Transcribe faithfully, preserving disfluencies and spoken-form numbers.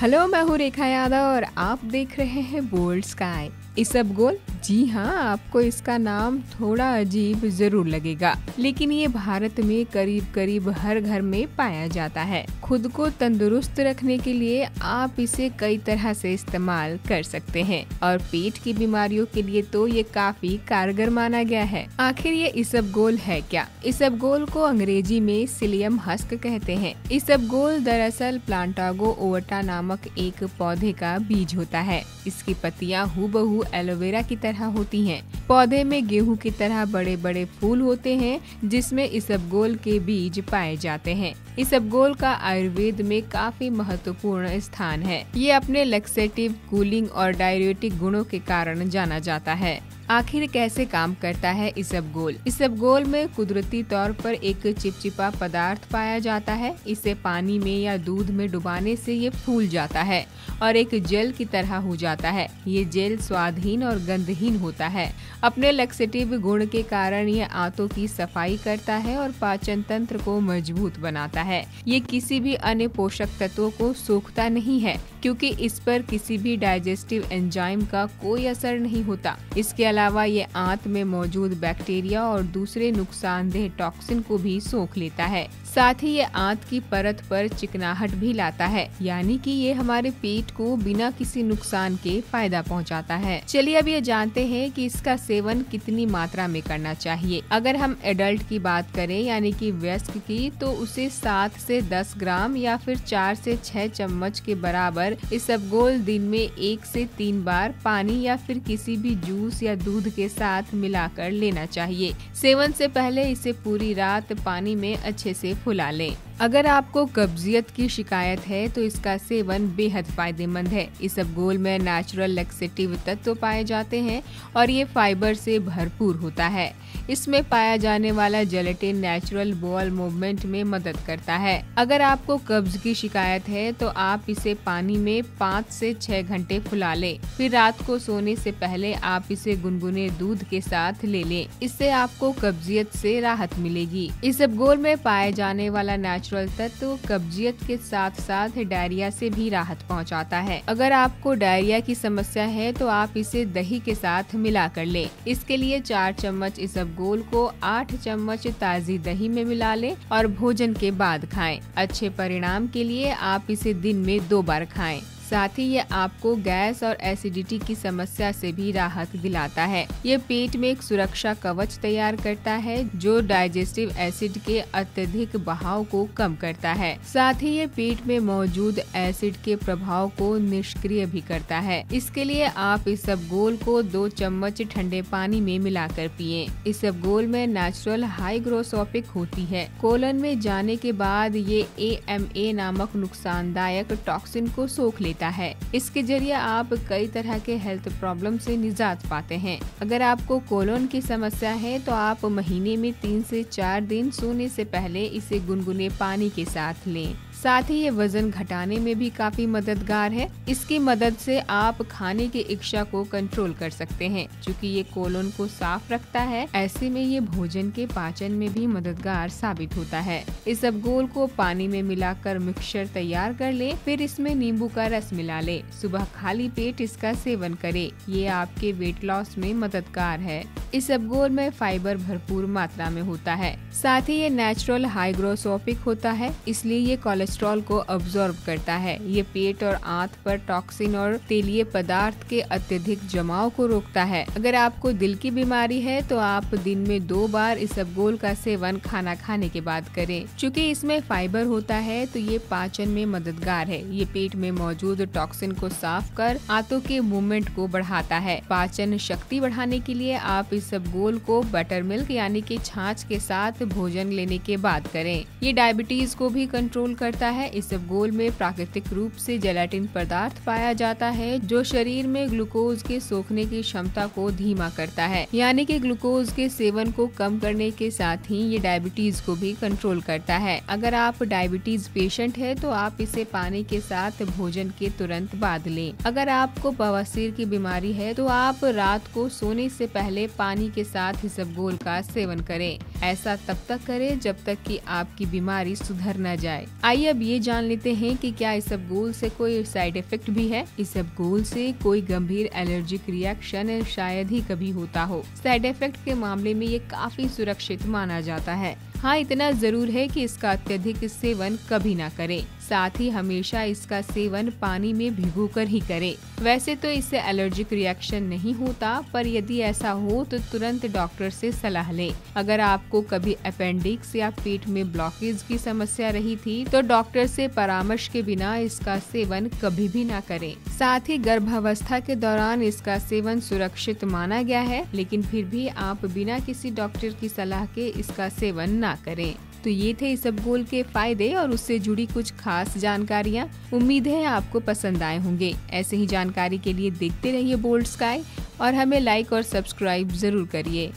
Hello, मैं हूँ रेखा यादव और आप देख रहे हैं बोल्ड स्काई। इसबगोल, जी हाँ, आपको इसका नाम थोड़ा अजीब जरूर लगेगा, लेकिन ये भारत में करीब करीब हर घर में पाया जाता है। खुद को तंदुरुस्त रखने के लिए आप इसे कई तरह से इस्तेमाल कर सकते हैं और पेट की बीमारियों के लिए तो ये काफी कारगर माना गया है। आखिर ये इसबगोल है क्या? इसबगोल को अंग्रेजी में सिलियम हस्क कहते हैं। इसबगोल दरअसल प्लांटागो ओवटा नामक एक पौधे का बीज होता है। इसकी पत्तियां हूबहू एलोवेरा की तरह होती हैं। पौधे में गेहूं की तरह बड़े बड़े फूल होते हैं जिसमें इसबगोल के बीज पाए जाते हैं। इसबगोल का आयुर्वेद में काफी महत्वपूर्ण स्थान है। ये अपने लक्सेटिव, कूलिंग और डायरेटिक गुणों के कारण जाना जाता है। आखिर कैसे काम करता है इसबगोल? इसबगोल में कुदरती तौर पर एक चिपचिपा पदार्थ पाया जाता है। इसे पानी में या दूध में डुबाने से ये फूल जाता है और एक जेल की तरह हो जाता है। ये जेल स्वादहीन और गंधहीन होता है। अपने लक्सेटिव गुण के कारण ये आंतों की सफाई करता है और पाचन तंत्र को मजबूत बनाता है। ये किसी भी अन्य पोषक तत्वों को सोखता नहीं है क्योंकि इस पर किसी भी डाइजेस्टिव एंजाइम का कोई असर नहीं होता। इसके अलावा ये आंत में मौजूद बैक्टीरिया और दूसरे नुकसानदेह टॉक्सिन को भी सोख लेता है। साथ ही ये आंत की परत पर चिकनाहट भी लाता है, यानी कि ये हमारे पेट को बिना किसी नुकसान के फायदा पहुंचाता है। चलिए अब ये जानते हैं कि इसका सेवन कितनी मात्रा में करना चाहिए। अगर हम एडल्ट की बात करें, यानी कि वयस्क की, तो उसे सात से दस ग्राम या फिर चार से छह चम्मच के बराबर इसबगोल दिन में एक से तीन बार पानी या फिर किसी भी जूस या दूध के साथ मिलाकर लेना चाहिए। सेवन से पहले इसे पूरी रात पानी में अच्छे से फुला लें। अगर आपको कब्जियत की शिकायत है तो इसका सेवन बेहद फायदेमंद है। इसबगोल में नेचुरल लैक्सेटिव तत्व पाए जाते हैं और ये फाइबर से भरपूर होता है। इसमें पाया जाने वाला जेलेटिन नेचुरल बॉल मूवमेंट में मदद करता है। अगर आपको कब्ज की शिकायत है तो आप इसे पानी में पाँच से छह घंटे फुला लें, फिर रात को सोने से पहले आप इसे गुनगुने दूध के साथ ले लें। इससे आपको कब्जियत से राहत मिलेगी। इसबगोल में पाए जाने वाला नेचुरल तत्व कब्जियत के साथ साथ डायरिया से भी राहत पहुंचाता है। अगर आपको डायरिया की समस्या है तो आप इसे दही के साथ मिला कर लें। इसके लिए चार चम्मच इसबगोल गोल को आठ चम्मच ताज़ी दही में मिला लें और भोजन के बाद खाएं। अच्छे परिणाम के लिए आप इसे दिन में दो बार खाएं। साथ ही ये आपको गैस और एसिडिटी की समस्या से भी राहत दिलाता है। ये पेट में एक सुरक्षा कवच तैयार करता है जो डाइजेस्टिव एसिड के अत्यधिक बहाव को कम करता है। साथ ही ये पेट में मौजूद एसिड के प्रभाव को निष्क्रिय भी करता है। इसके लिए आप इसबगोल को दो चम्मच ठंडे पानी में मिलाकर पिए। इसबगोल में नेचुरल हाइग्रोसोपिक होती है। कोलन में जाने के बाद ये ए एम ए नामक नुकसानदायक टॉक्सिन को सोख लेता है। इसके जरिए आप कई तरह के हेल्थ प्रॉब्लम से निजात पाते हैं। अगर आपको कोलन की समस्या है तो आप महीने में तीन से चार दिन सोने से पहले इसे गुनगुने पानी के साथ लें। साथ ही ये वजन घटाने में भी काफी मददगार है। इसकी मदद से आप खाने की इच्छा को कंट्रोल कर सकते हैं। क्योंकि ये कोलन को साफ रखता है, ऐसे में ये भोजन के पाचन में भी मददगार साबित होता है। इसबगोल को पानी में मिलाकर मिक्सचर तैयार कर लें, फिर इसमें नींबू का रस मिला लें। सुबह खाली पेट इसका सेवन करें। ये आपके वेट लॉस में मददगार है। इसबगोल में फाइबर भरपूर मात्रा में होता है। साथ ही ये नेचुरल हाइग्रोसोपिक होता है, इसलिए ये कोलेस्ट्रॉल को अब्सॉर्ब करता है। ये पेट और आंत पर टॉक्सिन और तेलीय पदार्थ के अत्यधिक जमाव को रोकता है। अगर आपको दिल की बीमारी है तो आप दिन में दो बार इसबगोल का सेवन खाना खाने के बाद करें। चूँकि इसमें फाइबर होता है तो ये पाचन में मददगार है। ये पेट में मौजूद टॉक्सिन को साफ कर आंतों के मूवमेंट को बढ़ाता है। पाचन शक्ति बढ़ाने के लिए आप इसबगोल को बटर मिल्क यानी कि छाछ के साथ भोजन लेने के बाद करें। ये डायबिटीज को भी कंट्रोल करता है। इसबगोल में प्राकृतिक रूप से जेलेटिन पदार्थ पाया जाता है जो शरीर में ग्लूकोज के सोखने की क्षमता को धीमा करता है, यानी कि ग्लूकोज के सेवन को कम करने के साथ ही ये डायबिटीज को भी कंट्रोल करता है। अगर आप डायबिटीज पेशेंट है तो आप इसे पानी के साथ भोजन के तुरंत बाद लें। अगर आपको बवासीर की बीमारी है तो आप रात को सोने से पहले पानी के साथ इसबगोल का सेवन करें। ऐसा तब तक करें जब तक कि आपकी बीमारी सुधर न जाए। आइए चलिए अब ये जान लेते हैं कि क्या इसबगोल से कोई साइड इफेक्ट भी है। इसबगोल से कोई गंभीर एलर्जिक रिएक्शन शायद ही कभी होता हो। साइड इफेक्ट के मामले में ये काफी सुरक्षित माना जाता है। हाँ, इतना जरूर है कि इसका अत्यधिक सेवन कभी ना करें। साथ ही हमेशा इसका सेवन पानी में भिगोकर ही करें। वैसे तो इससे एलर्जिक रिएक्शन नहीं होता, पर यदि ऐसा हो तो तुरंत डॉक्टर से सलाह लें। अगर आपको कभी अपेंडिक्स या पेट में ब्लॉकेज की समस्या रही थी तो डॉक्टर से परामर्श के बिना इसका सेवन कभी भी ना करें। साथ ही गर्भावस्था के दौरान इसका सेवन सुरक्षित माना गया है, लेकिन फिर भी आप बिना किसी डॉक्टर की सलाह के इसका सेवन ना करें। तो ये थे इसबगोल के फायदे और उससे जुड़ी कुछ खास जानकारियाँ। उम्मीद है आपको पसंद आए होंगे। ऐसे ही जानकारी के लिए देखते रहिए बोल्ड स्काई और हमें लाइक और सब्सक्राइब जरूर करिए।